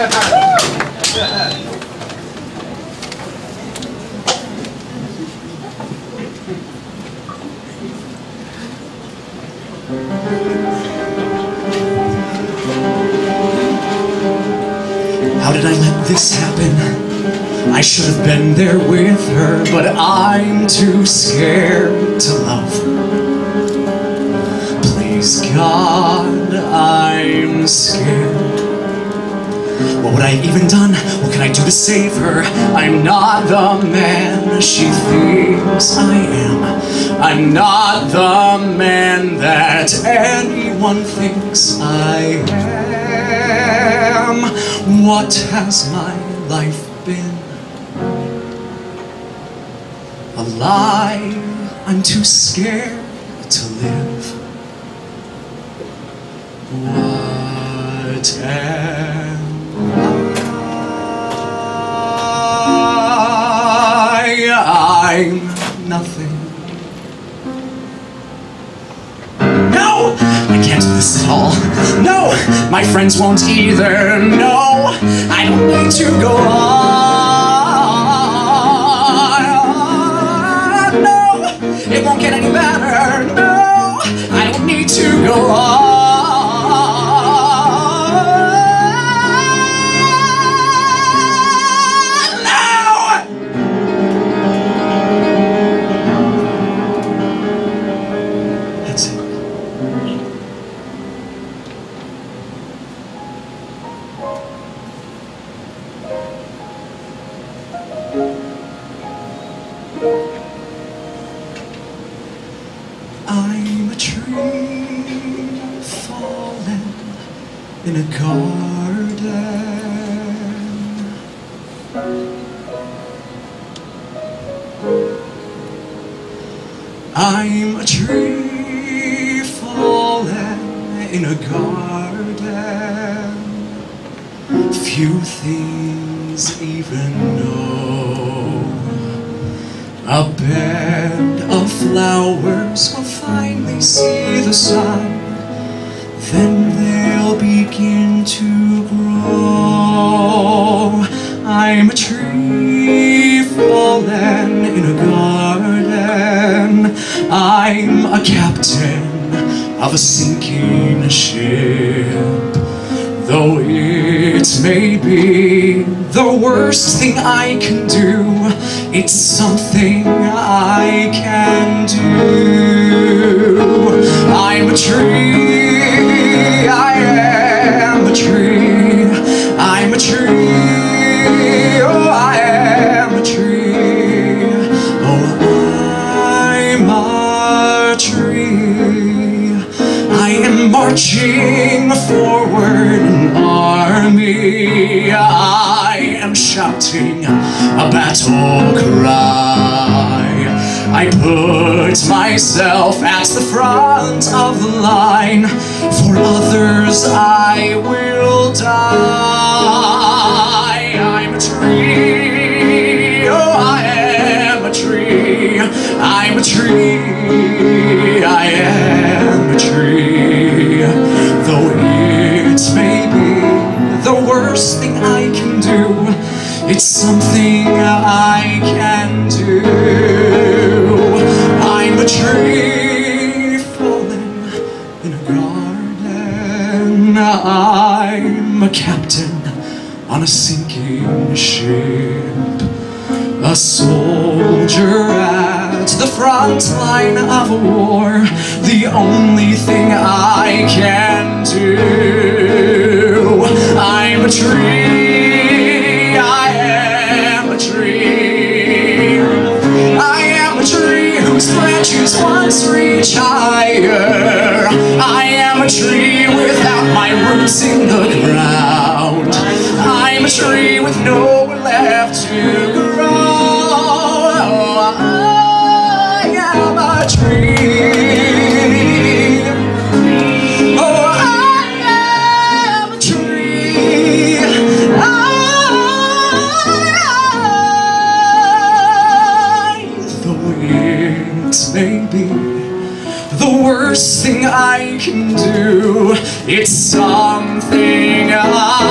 How did I let this happen? I should have been there with her, but I'm too scared to love. Please God, I'm scared. What would I have even done? What can I do to save her? I'm not the man she thinks I am. I'm not the man that anyone thinks I am. What has my life been? A lie, I'm too scared to live. What am I'm nothing. No, I can't do this at all. No, my friends won't either. No, I don't need to go on. It won't get any better, no, I don't need to go on, no! That's it. I'm a tree falling in a garden. I'm a tree falling in a garden. Few things even know. A bed of flowers will finally see the sun, then they'll begin to grow. I'm a tree fallen in a garden. I'm a captain of a sinking ship. Though it may be the worst thing I can do, it's something I can do. I'm a tree, I am a tree. I'm a tree, oh I am a tree. Oh I'm a tree. I am marching forward an army. I am shouting a battle cry. I put myself at the front of the line. For others I will die. I'm a tree, oh I am a tree. I'm a tree, I am a tree. Though it may be the worst thing I can do, it's something I can do. I'm a tree fallen in a garden. I'm a captain on a sinking ship. A soldier at the front line of a war. The only thing I can do. I'm a tree. Branches once reach higher. I am a tree without my roots in the ground. I'm a tree with nowhere left to grow. I am a tree. Oh, I am a tree. Maybe the worst thing I can do, it's something I